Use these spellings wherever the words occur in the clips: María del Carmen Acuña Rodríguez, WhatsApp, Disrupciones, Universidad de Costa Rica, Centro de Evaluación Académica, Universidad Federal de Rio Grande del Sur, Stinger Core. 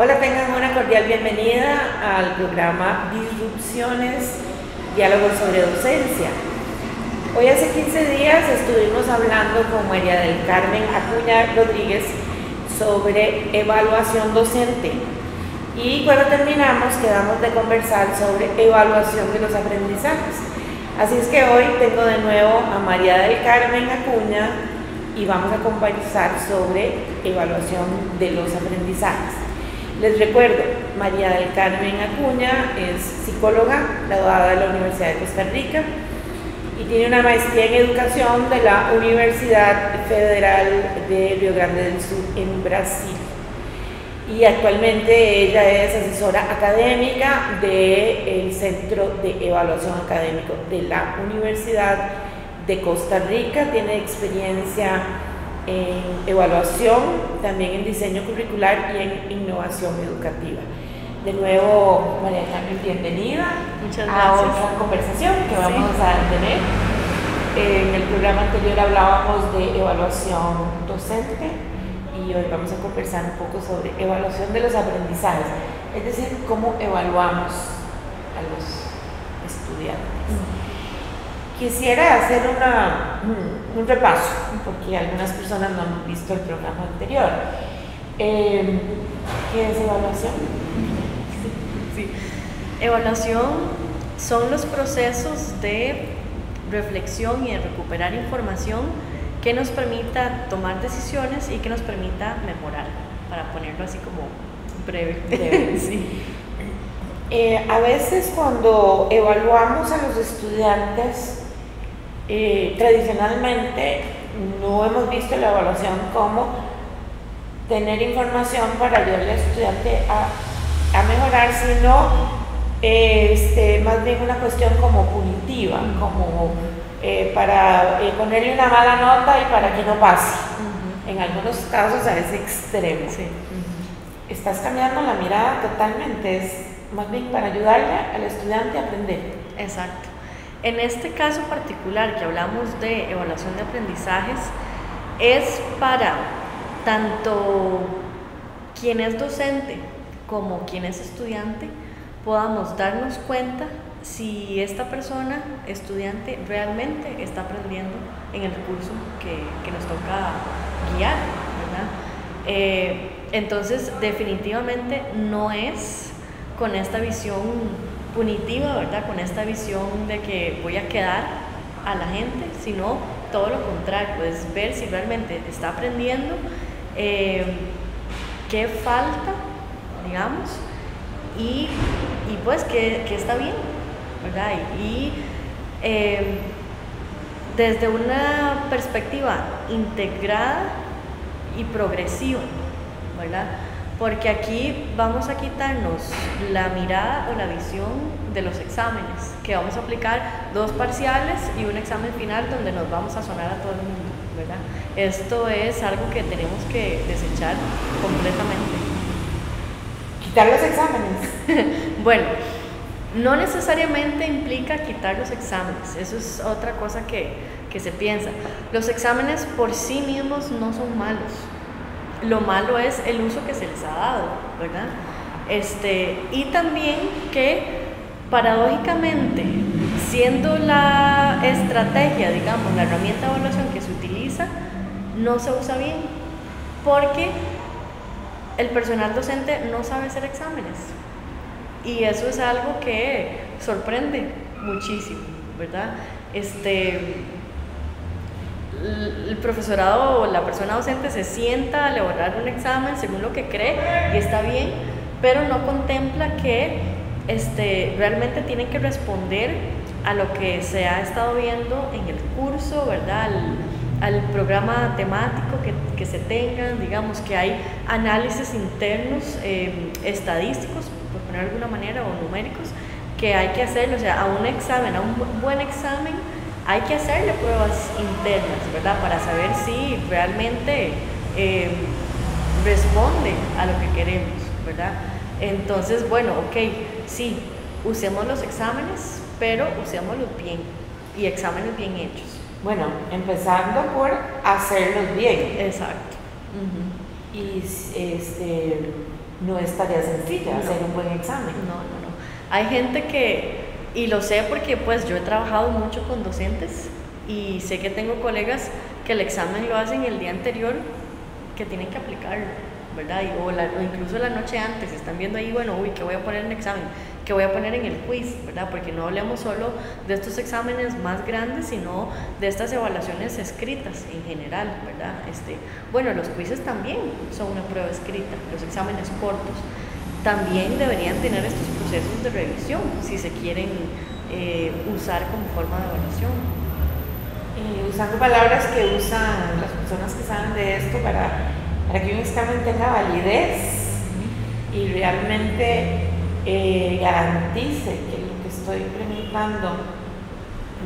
Hola, tengan una cordial bienvenida al programa Disrupciones, diálogo sobre docencia. Hoy hace 15 días estuvimos hablando con María del Carmen Acuña Rodríguez sobre evaluación docente. Y cuando terminamos quedamos de conversar sobre evaluación de los aprendizajes. Así es que hoy tengo de nuevo a María del Carmen Acuña y vamos a conversar sobre evaluación de los aprendizajes. Les recuerdo, María del Carmen Acuña es psicóloga, graduada de la Universidad de Costa Rica y tiene una maestría en educación de la Universidad Federal de Rio Grande del Sur en Brasil. Y actualmente ella es asesora académica del Centro de Evaluación Académica de la Universidad de Costa Rica. Tiene experiencia en evaluación, también en diseño curricular y en innovación educativa. De nuevo, María Carmen, bienvenida. Muchas gracias. A otra conversación que vamos a tener. En el programa anterior hablábamos de evaluación docente. Y hoy vamos a conversar un poco sobre evaluación de los aprendizajes, es decir, cómo evaluamos a los estudiantes. Quisiera hacer un repaso, porque algunas personas no han visto el programa anterior. ¿Qué es evaluación? Evaluación son los procesos de reflexión y de recuperar información que nos permita tomar decisiones y que nos permita mejorar, para ponerlo así como breve. Sí. A veces cuando evaluamos a los estudiantes, tradicionalmente no hemos visto la evaluación como tener información para ayudar al estudiante a mejorar, sino más bien una cuestión como punitiva, como para ponerle una mala nota y para que no pase. En algunos casos a ese extremo. Estás cambiando la mirada totalmente, es más bien para ayudarle al estudiante a aprender. Exacto. En este caso particular que hablamos de evaluación de aprendizajes, es para tanto quien es docente como quien es estudiante podamos darnos cuenta si esta persona, estudiante, realmente está aprendiendo en el curso que nos toca guiar, ¿verdad? Entonces, definitivamente no es con esta visión punitiva, ¿verdad? Con esta visión de que voy a quedar a la gente, sino todo lo contrario, puedes ver si realmente está aprendiendo, qué falta, digamos, y pues qué está bien, ¿verdad? Y desde una perspectiva integrada y progresiva, ¿verdad? Porque aquí vamos a quitarnos la mirada o la visión de los exámenes, que vamos a aplicar 2 parciales y un examen final donde nos vamos a sonar a todo el mundo, ¿verdad? Esto es algo que tenemos que desechar completamente. ¿Quitar los exámenes? Bueno, no necesariamente implica quitar los exámenes, eso es otra cosa que se piensa. Los exámenes por sí mismos no son malos, lo malo es el uso que se les ha dado, ¿verdad? Y también que paradójicamente, siendo la estrategia, digamos, la herramienta de evaluación que se utiliza, no se usa bien, porque el personal docente no sabe hacer exámenes. Y eso es algo que sorprende muchísimo, ¿verdad? El profesorado o la persona docente se sienta a elaborar un examen según lo que cree y está bien, pero no contempla que realmente tienen que responder a lo que se ha estado viendo en el curso, ¿verdad? Al programa temático que se tengan, digamos que hay análisis internos estadísticos, por poner de alguna manera, o numéricos, que hay que hacer, o sea, a un buen examen hay que hacerle pruebas internas, ¿verdad? Para saber si realmente responde a lo que queremos, ¿verdad? Entonces, bueno, ok, sí, usemos los exámenes, pero usémoslos bien, y exámenes bien hechos. Bueno, empezando por hacerlos bien. Exacto. Y no es tarea sencilla hacer un buen examen. No. Hay gente que, y lo sé porque pues yo he trabajado mucho con docentes y sé que tengo colegas que el examen lo hacen el día anterior, que tienen que aplicarlo, ¿verdad? Y, o incluso la noche antes, están viendo ahí, bueno, uy, ¿qué voy a poner en el examen? ¿Qué voy a poner en el quiz? ¿Verdad? Porque no hablamos solo de estos exámenes más grandes, sino de estas evaluaciones escritas en general, ¿verdad? Bueno, los quizzes también son una prueba escrita, los exámenes cortos. También deberían tener estos procesos de revisión si se quieren usar como forma de evaluación. Y usando palabras que usan las personas que saben de esto para que un examen tenga validez y realmente garantice que lo que estoy preguntando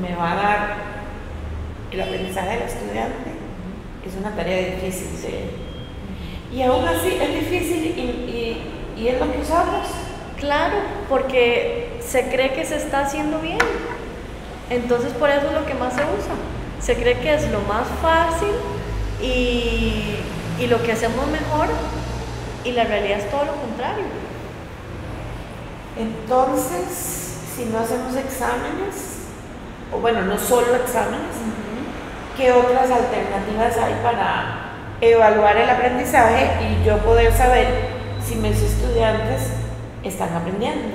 me va a dar el aprendizaje del estudiante, es una tarea difícil. Sí. Y aún así es difícil y es lo que usamos. Claro, porque se cree que se está haciendo bien. Entonces por eso es lo que más se usa. Se cree que es lo más fácil y lo que hacemos mejor, y la realidad es todo lo contrario. Entonces, si no hacemos exámenes, o bueno, no solo exámenes, ¿qué otras alternativas hay para evaluar el aprendizaje y yo poder saber si mis estudiantes están aprendiendo?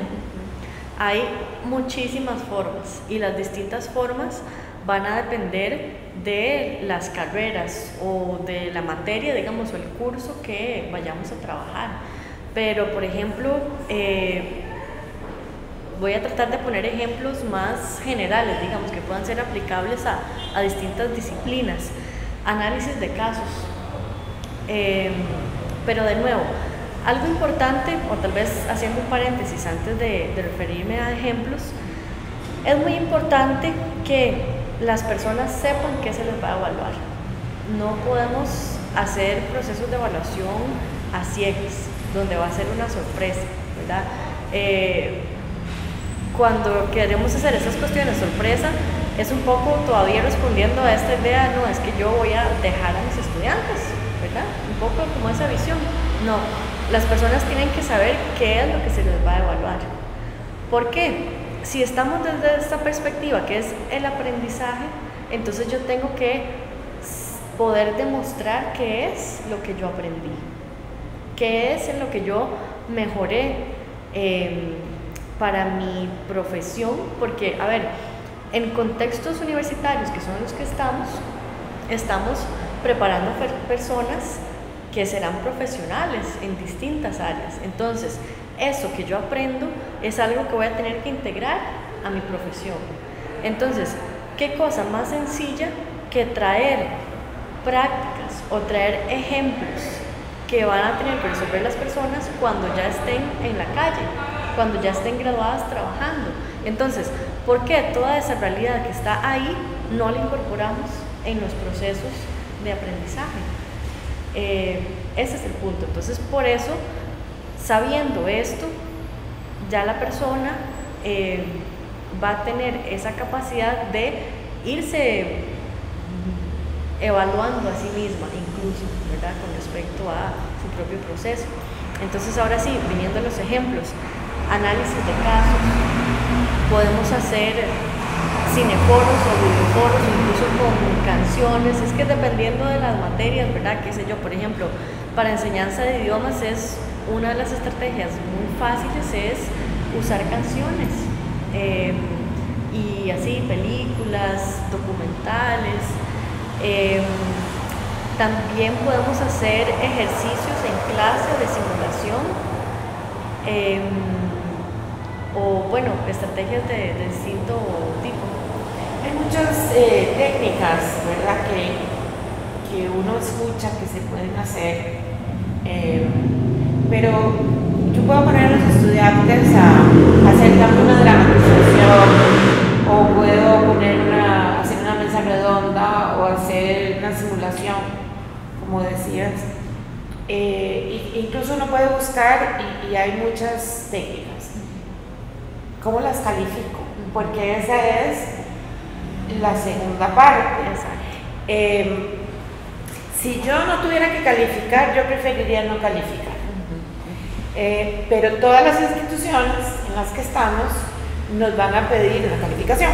Hay muchísimas formas y las distintas formas van a depender de las carreras o de la materia, digamos, o el curso que vayamos a trabajar. Pero, por ejemplo, voy a tratar de poner ejemplos más generales, digamos, que puedan ser aplicables a distintas disciplinas. Análisis de casos. Pero de nuevo, algo importante, o tal vez haciendo un paréntesis antes de referirme a ejemplos, es muy importante que las personas sepan qué se les va a evaluar. No podemos hacer procesos de evaluación a ciegas, donde va a ser una sorpresa, ¿verdad? Cuando queremos hacer esas cuestiones sorpresa, es un poco todavía respondiendo a esta idea, no, es que yo voy a dejar a mis estudiantes, ¿verdad? Un poco como esa visión. No. Las personas tienen que saber qué es lo que se les va a evaluar. ¿Por qué? Si estamos desde esta perspectiva, que es el aprendizaje, entonces yo tengo que poder demostrar qué es lo que yo aprendí, qué es en lo que yo mejoré para mi profesión, porque, a ver, en contextos universitarios, que son los que estamos preparando personas que serán profesionales en distintas áreas. Entonces, eso que yo aprendo es algo que voy a tener que integrar a mi profesión. Entonces, ¿qué cosa más sencilla que traer prácticas o traer ejemplos que van a tener que resolver las personas cuando ya estén en la calle, cuando ya estén graduadas trabajando? Entonces, ¿por qué toda esa realidad que está ahí no la incorporamos en los procesos de aprendizaje? Ese es el punto. Entonces, por eso, sabiendo esto, ya la persona va a tener esa capacidad de irse evaluando a sí misma, incluso, ¿verdad?, con respecto a su propio proceso. Entonces, ahora sí, viniendo a los ejemplos, análisis de casos, podemos hacer cineforos o videoforos, incluso con canciones, es que dependiendo de las materias, ¿verdad? Qué sé yo, por ejemplo, para enseñanza de idiomas es una de las estrategias muy fáciles es usar canciones, y así películas, documentales. También podemos hacer ejercicios en clase de simulación, o bueno, estrategias de distinto tipo. Hay muchas técnicas, ¿verdad?, que uno escucha que se pueden hacer, pero yo puedo poner a los estudiantes a hacer una dramatización, o puedo poner hacer una mesa redonda o hacer una simulación, como decías. Incluso uno puede buscar y hay muchas técnicas. ¿Cómo las califico? Porque esa es la segunda parte. Si yo no tuviera que calificar, yo preferiría no calificar. Pero todas las instituciones en las que estamos nos van a pedir la calificación.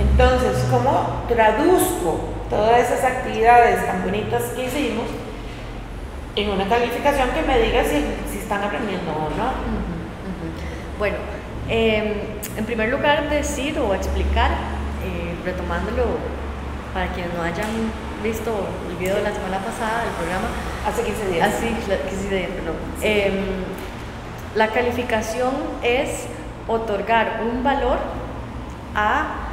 Entonces, ¿cómo traduzco todas esas actividades tan bonitas que hicimos en una calificación que me diga si están aprendiendo o no? Bueno, en primer lugar decir o explicar, retomándolo para quienes no hayan visto el video de la semana pasada del programa. Hace 15 días. Así, 15 días, perdón. Sí. La calificación es otorgar un valor a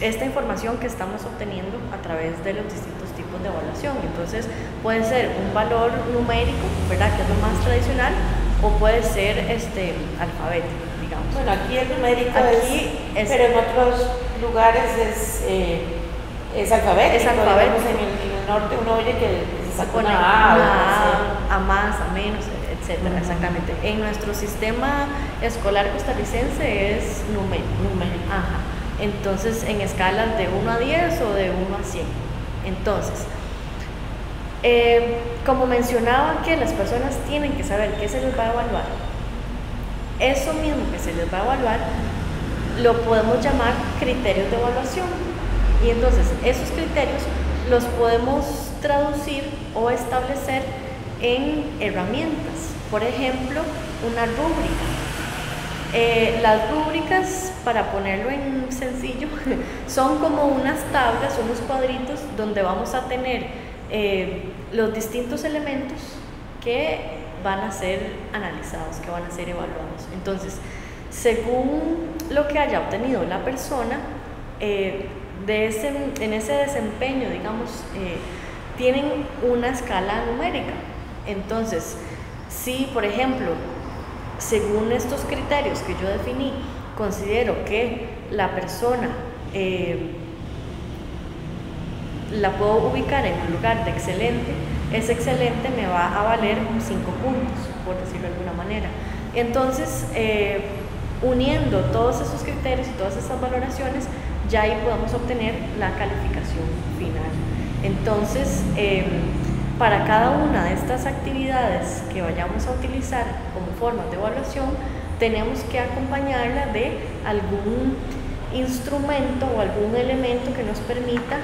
esta información que estamos obteniendo a través de los distintos tipos de evaluación. Entonces puede ser un valor numérico, ¿verdad?, que es lo más tradicional, o puede ser alfabético, digamos. Bueno, aquí el numérico aquí es, pero en otros lugares es alfabético. Es alfabético. En el norte uno oye que se saca una A más, a menos, etcétera. Exactamente. En nuestro sistema escolar costarricense es numérico. Ajá. Entonces, en escalas de 1 a 10 o de 1 a 100. Entonces, como mencionaba que las personas tienen que saber qué se les va a evaluar, eso mismo que se les va a evaluar lo podemos llamar criterios de evaluación. Y entonces, esos criterios los podemos traducir o establecer en herramientas. Por ejemplo, una rúbrica. Las rúbricas, para ponerlo en sencillo, son como unas tablas, unos cuadritos donde vamos a tener los distintos elementos que van a ser analizados, que van a ser evaluados. Entonces, según lo que haya obtenido la persona, en ese desempeño, digamos, tienen una escala numérica. Entonces, si, por ejemplo, según estos criterios que yo definí, considero que la persona la puedo ubicar en un lugar de excelente, ese excelente me va a valer 5 puntos, por decirlo de alguna manera. Entonces, uniendo todos esos criterios y todas esas valoraciones, ya ahí podemos obtener la calificación final. Entonces, para cada una de estas actividades que vayamos a utilizar como formas de evaluación, tenemos que acompañarla de algún instrumento o algún elemento que nos permita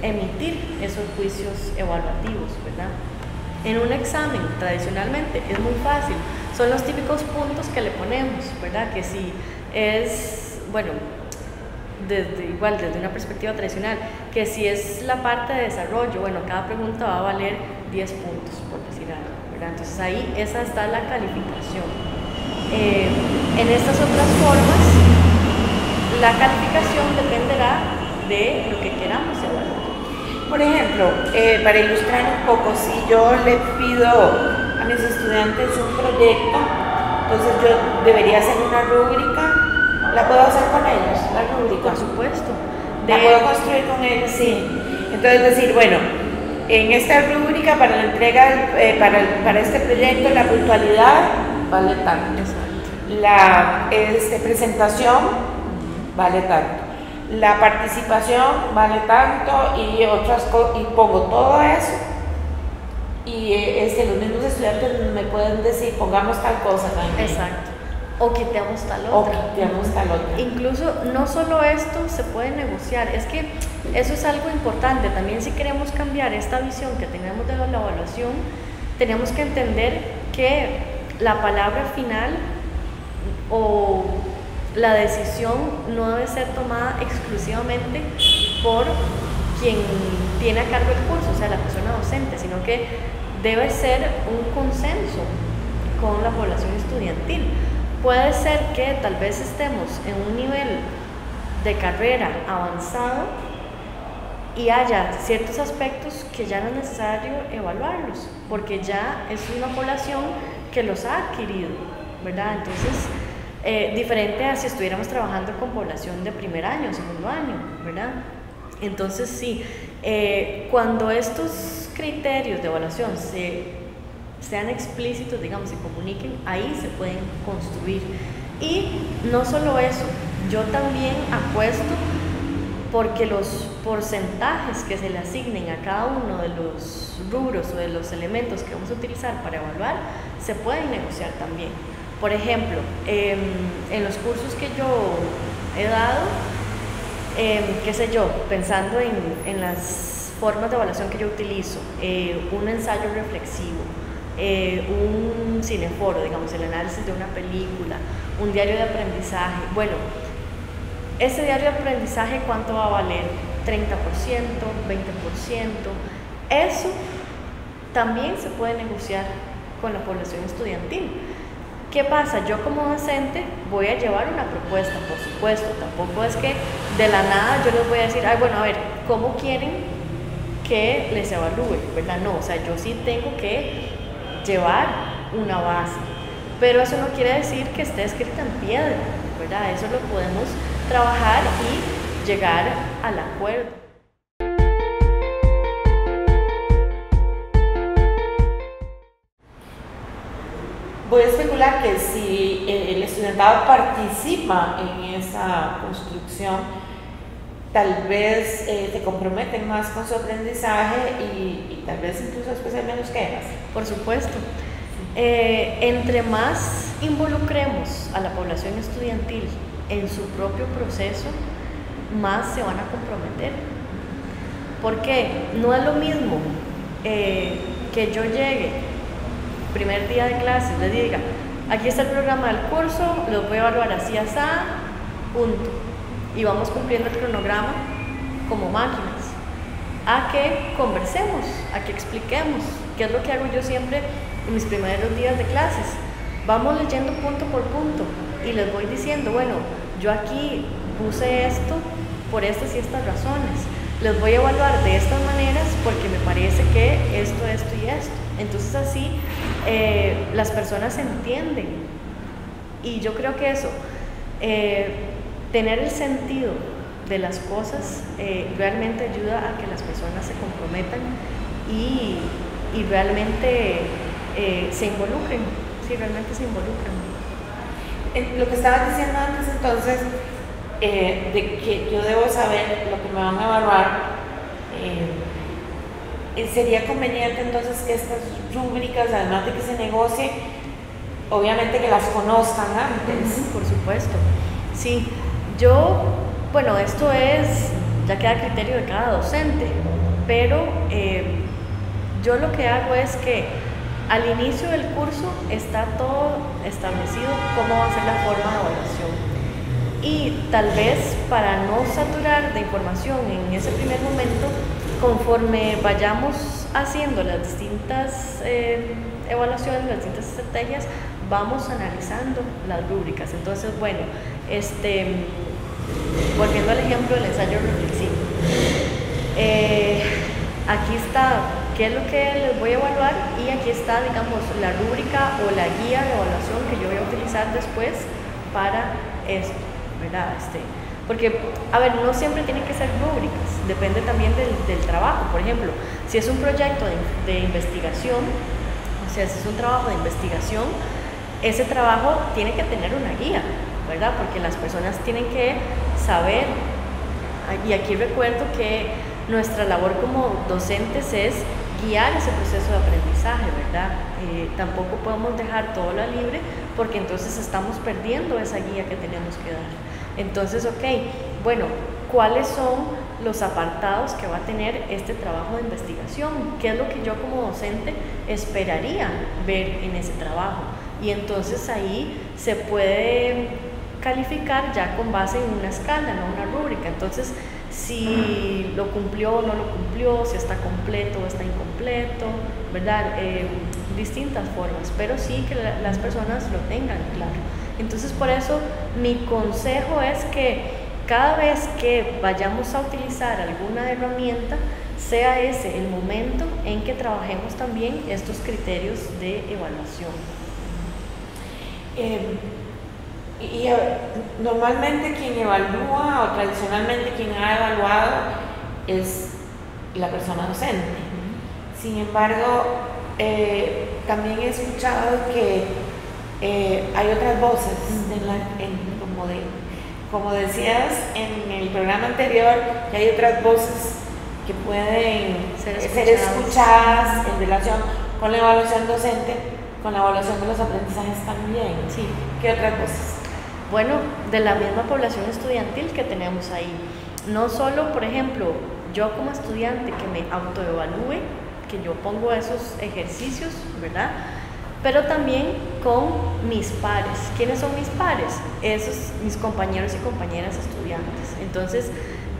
emitir esos juicios evaluativos, ¿verdad? En un examen, tradicionalmente, es muy fácil. Son los típicos puntos que le ponemos, ¿verdad? Que si es, bueno, desde una perspectiva tradicional, que si es la parte de desarrollo, bueno, cada pregunta va a valer 10 puntos, por decir algo, ¿verdad? Entonces ahí esa está la calificación. En estas otras formas, la calificación dependerá de lo que queramos evaluar. Por ejemplo, para ilustrar un poco, si yo le pido a mis estudiantes un proyecto, entonces yo debería hacer una rúbrica. ¿La puedo hacer con ellos, la rúbrica? Por supuesto. ¿La puedo construir con ellos? Sí. Entonces decir, bueno, en esta rúbrica para la entrega, para este proyecto, la puntualidad vale tanto. Exacto. La presentación vale tanto. La participación vale tanto y otras cosas. Y pongo todo eso. Y los mismos estudiantes me pueden decir, pongamos tal cosa también. Exacto. O quitamos tal otra. Incluso no solo esto se puede negociar, es que eso es algo importante. También si queremos cambiar esta visión que tenemos de la evaluación, tenemos que entender que la palabra final o la decisión no debe ser tomada exclusivamente por quien tiene a cargo el curso, o sea, la persona docente, sino que debe ser un consenso con la población estudiantil. Puede ser que tal vez estemos en un nivel de carrera avanzado y haya ciertos aspectos que ya no es necesario evaluarlos, porque ya es una población que los ha adquirido, ¿verdad? Entonces, diferente a si estuviéramos trabajando con población de primer año, segundo año, ¿verdad? Entonces, sí, cuando estos criterios de evaluación sean explícitos, digamos, se comuniquen, ahí se pueden construir. Y no solo eso, yo también apuesto porque los porcentajes que se le asignen a cada uno de los rubros o de los elementos que vamos a utilizar para evaluar se pueden negociar también. Por ejemplo, en los cursos que yo he dado, qué sé yo, pensando en las formas de evaluación que yo utilizo, un ensayo reflexivo, un cineforo, digamos, el análisis de una película, un diario de aprendizaje. Bueno, ese diario de aprendizaje, ¿cuánto va a valer? 30%, 20%. Eso también se puede negociar con la población estudiantil. ¿Qué pasa? Yo como docente voy a llevar una propuesta, por supuesto. Tampoco es que de la nada yo les voy a decir, ay, bueno, a ver, ¿cómo quieren que les evalúe, ¿verdad? No, o sea, yo sí tengo que llevar una base, pero eso no quiere decir que esté escrita en piedra, ¿verdad? Eso lo podemos trabajar y llegar al acuerdo. Voy a especular que si el estudiantado participa en esa construcción, tal vez te comprometen más con su aprendizaje y tal vez incluso después hay menos quejas. Por supuesto. Entre más involucremos a la población estudiantil en su propio proceso, más se van a comprometer. ¿Por qué? No es lo mismo que yo llegue, primer día de clase, les diga, aquí está el programa del curso, los voy a evaluar así, así, punto. Y vamos cumpliendo el cronograma como máquinas, a que conversemos, a que expliquemos, que es lo que hago yo siempre en mis primeros días de clases. Vamos leyendo punto por punto y les voy diciendo, bueno, yo aquí puse esto por estas y estas razones, les voy a evaluar de estas maneras porque me parece que esto, esto y esto. Entonces así las personas entienden y yo creo que eso... tener el sentido de las cosas realmente ayuda a que las personas se comprometan y realmente se involucren, sí, realmente se involucren. Lo que estabas diciendo antes entonces, de que yo debo saber lo que me van a evaluar, sería conveniente entonces que estas rúbricas, además de que se negocie, obviamente que las conozcan antes. Por supuesto, sí. Yo, bueno, esto es, ya queda a criterio de cada docente, pero yo lo que hago es que al inicio del curso está todo establecido cómo va a ser la forma de evaluación. Y tal vez para no saturar de información en ese primer momento, conforme vayamos haciendo las distintas evaluaciones, las distintas estrategias, vamos analizando las rúbricas. Entonces, bueno, volviendo al ejemplo del ensayo reflexivo, aquí está qué es lo que les voy a evaluar y aquí está, digamos, la rúbrica o la guía de evaluación que yo voy a utilizar después para esto, ¿verdad? Porque, a ver, no siempre tienen que ser rúbricas, depende también del trabajo. Por ejemplo, si es un proyecto de investigación, o sea, si es un trabajo de investigación, ese trabajo tiene que tener una guía, ¿verdad? Porque las personas tienen que saber, y aquí recuerdo que nuestra labor como docentes es guiar ese proceso de aprendizaje, ¿verdad? Tampoco podemos dejar todo lo libre porque entonces estamos perdiendo esa guía que tenemos que dar. Entonces, ok, bueno, ¿cuáles son los apartados que va a tener este trabajo de investigación? ¿Qué es lo que yo como docente esperaría ver en ese trabajo? Y entonces ahí se puede calificar ya con base en una escala, no una rúbrica. Entonces, si lo cumplió o no lo cumplió, si está completo o está incompleto, ¿verdad? Distintas formas, pero sí que las personas lo tengan claro. Entonces, por eso mi consejo es que cada vez que vayamos a utilizar alguna herramienta, sea ese el momento en que trabajemos también estos criterios de evaluación. Y normalmente quien evalúa o tradicionalmente quien ha evaluado es la persona docente. Sin embargo, también he escuchado que hay otras voces en la, en, como de como decías en el programa anterior, que hay otras voces que pueden ser escuchadas en relación con la evaluación docente, con la evaluación de los aprendizajes también. Sí. ¿Qué otras voces? Bueno, de la misma población estudiantil que tenemos ahí. No solo, por ejemplo, yo como estudiante que me autoevalúe, que yo pongo esos ejercicios, ¿verdad? Pero también con mis pares. ¿Quiénes son mis pares? Esos, mis compañeros y compañeras estudiantes. Entonces,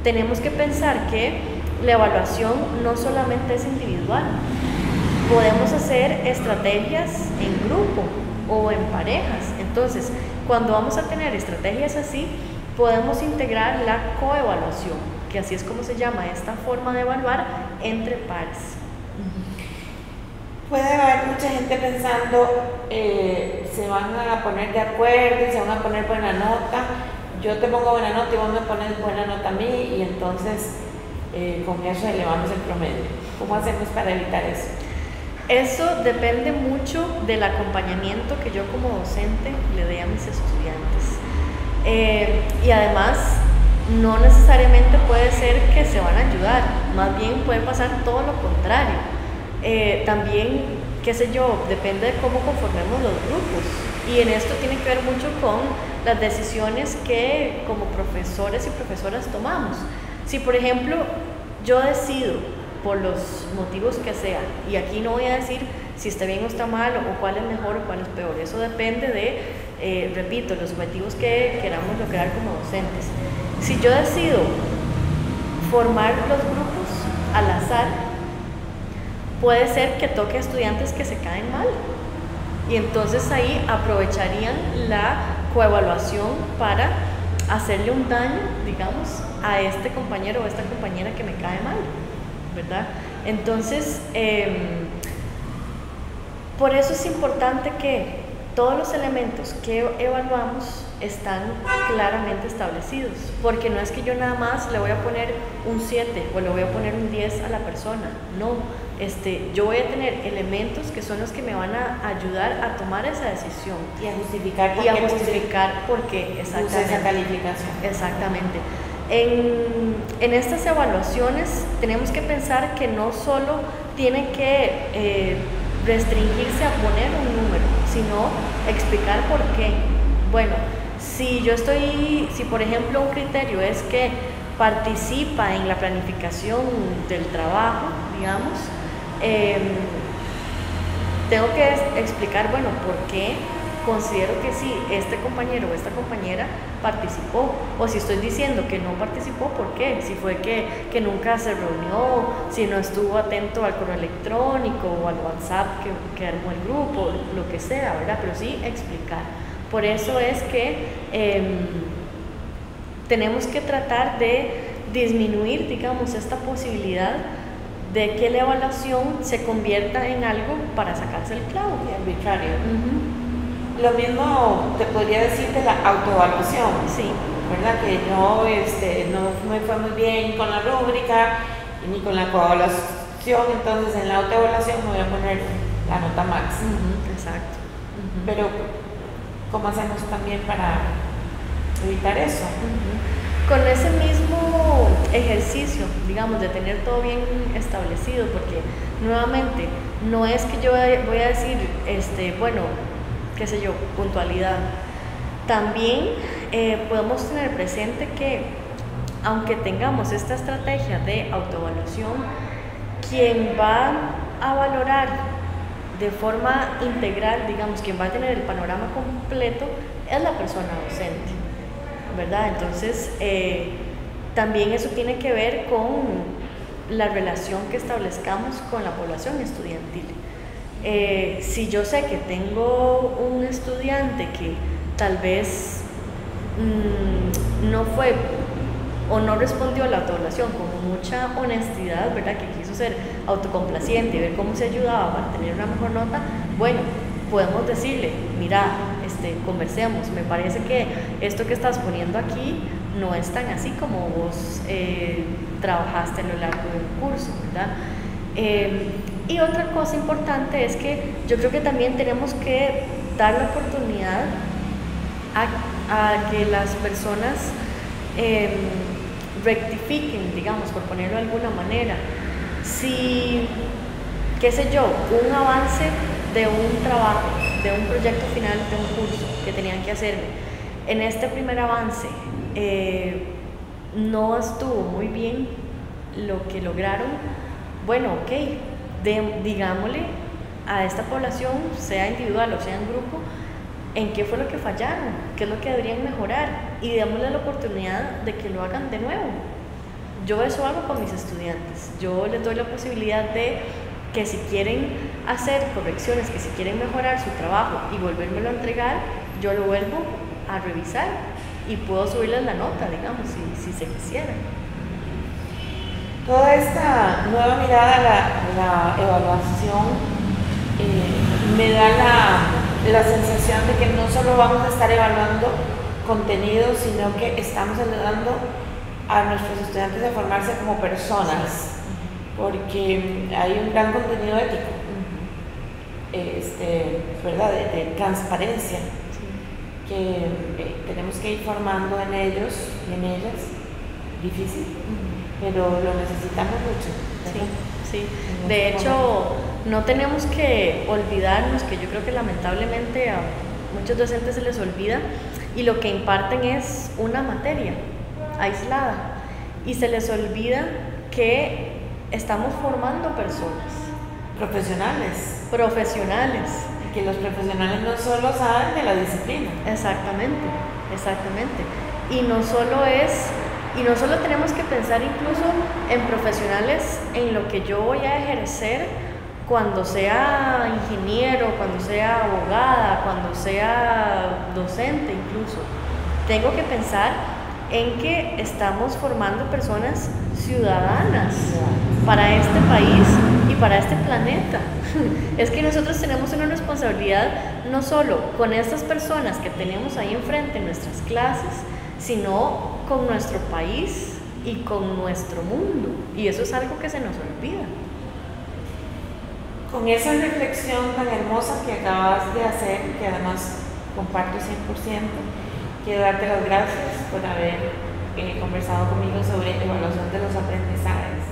tenemos que pensar que la evaluación no solamente es individual. Podemos hacer estrategias en grupo o en parejas. Entonces, cuando vamos a tener estrategias así, podemos integrar la coevaluación, que así es como se llama esta forma de evaluar entre pares. Puede haber mucha gente pensando, se van a poner de acuerdo, se van a poner buena nota, yo te pongo buena nota y vos me pones buena nota a mí, y entonces con eso elevamos el promedio. ¿Cómo hacemos para evitar eso? Eso depende mucho del acompañamiento que yo como docente le dé a mis estudiantes. Y además, no necesariamente puede ser que se van a ayudar, más bien puede pasar todo lo contrario. También, qué sé yo, depende de cómo conformemos los grupos, y en esto tiene que ver mucho con las decisiones que como profesores y profesoras tomamos. Si por ejemplo yo decido, por los motivos que sean, y aquí no voy a decir si está bien o está mal, o cuál es mejor o cuál es peor, eso depende de, repito, los objetivos que queramos lograr como docentes. Si yo decido formar los grupos al azar, puede ser que toque a estudiantes que se caen mal, y entonces ahí aprovecharían la coevaluación para hacerle un daño, digamos, a este compañero o esta compañera que me cae mal, ¿verdad? Entonces, por eso es importante que todos los elementos que evaluamos están claramente establecidos, porque no es que yo nada más le voy a poner un 7 o le voy a poner un 10 a la persona, no. Yo voy a tener elementos que son los que me van a ayudar a tomar esa decisión y a justificar por qué esa calificación. Exactamente. En estas evaluaciones tenemos que pensar que no solo tiene que restringirse a poner un número, sino explicar por qué. Bueno, si por ejemplo un criterio es que participa en la planificación del trabajo, digamos, tengo que explicar, bueno, por qué considero que sí, este compañero o esta compañera participó, o si estoy diciendo que no participó, ¿por qué? Si fue que nunca se reunió, si no estuvo atento al correo electrónico o al WhatsApp que armó el grupo, lo que sea, ¿verdad? Pero sí explicar. Por eso es que tenemos que tratar de disminuir, digamos, esta posibilidad de que la evaluación se convierta en algo para sacarse el clavo. Y arbitrario. Uh-huh. Lo mismo te podría decir de la autoevaluación. Sí. ¿Verdad? Que yo no me fue muy bien con la rúbrica ni con la coevaluación, entonces en la autoevaluación me voy a poner la nota máxima. Uh-huh. Exacto. Uh-huh. Pero, ¿cómo hacemos también para evitar eso? Uh-huh. Con ese mismo ejercicio, digamos, de tener todo bien establecido, porque nuevamente no es que yo voy a decir, bueno, qué sé yo, puntualidad. También podemos tener presente que, aunque tengamos esta estrategia de autoevaluación, quien va a valorar de forma integral, digamos, quien va a tener el panorama completo, es la persona docente, ¿verdad? Entonces, también eso tiene que ver con la relación que establezcamos con la población estudiantil. Si yo sé que tengo un estudiante que tal vez no fue o no respondió a la autoevaluación con mucha honestidad, ¿verdad? Que quiso ser autocomplaciente y ver cómo se ayudaba para tener una mejor nota, bueno, podemos decirle, mira, conversemos, me parece que esto que estás poniendo aquí no es tan así como vos trabajaste a lo largo del curso, ¿verdad? Y otra cosa importante es que yo creo que también tenemos que dar la oportunidad a que las personas rectifiquen, digamos, por ponerlo de alguna manera. Si, qué sé yo, un avance de un trabajo, de un proyecto final, de un curso que tenían que hacerme, en este primer avance no estuvo muy bien lo que lograron, bueno, ok, digámosle a esta población, sea individual o sea en grupo, en qué fue lo que fallaron, qué es lo que deberían mejorar, y démosle la oportunidad de que lo hagan de nuevo. Yo eso hago con mis estudiantes, yo les doy la posibilidad de que si quieren hacer correcciones, que si quieren mejorar su trabajo y volvérmelo a entregar, yo lo vuelvo a revisar y puedo subirles la nota, digamos, si se quisiera. Toda esta nueva mirada a la evaluación me da la sensación de que no solo vamos a estar evaluando contenido, sino que estamos ayudando a nuestros estudiantes a formarse como personas, porque hay un gran contenido ético, ¿verdad? De transparencia, sí, que tenemos que ir formando en ellos y en ellas. Difícil, pero lo necesitamos mucho, ¿verdad? Sí, sí. De hecho, no tenemos que olvidarnos, que yo creo que lamentablemente a muchos docentes se les olvida, y lo que imparten es una materia aislada, y se les olvida que estamos formando personas. Profesionales. Que los profesionales no solo saben de la disciplina. Exactamente, exactamente. Y no solo tenemos que pensar incluso en profesionales, en lo que yo voy a ejercer cuando sea ingeniero, cuando sea abogada, cuando sea docente incluso. Tengo que pensar en que estamos formando personas ciudadanas para este país y para este planeta. Es que nosotros tenemos una responsabilidad no solo con estas personas que tenemos ahí enfrente en nuestras clases, sino con nuestro país y con nuestro mundo, y eso es algo que se nos olvida. Con esa reflexión tan hermosa que acabas de hacer, que además comparto 100%, quiero darte las gracias por haber conversado conmigo sobre evaluación de los aprendizajes,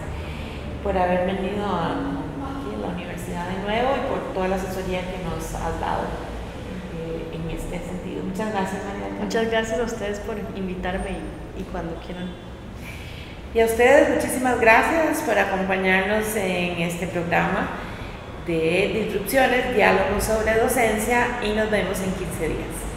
por haber venido aquí a la universidad de nuevo y por toda la asesoría que nos has dado en este sentido. Muchas gracias, María. Muchas gracias a ustedes por invitarme y cuando quieran. Y a ustedes muchísimas gracias por acompañarnos en este programa de Disrupciones, Diálogos sobre Docencia, y nos vemos en 15 días.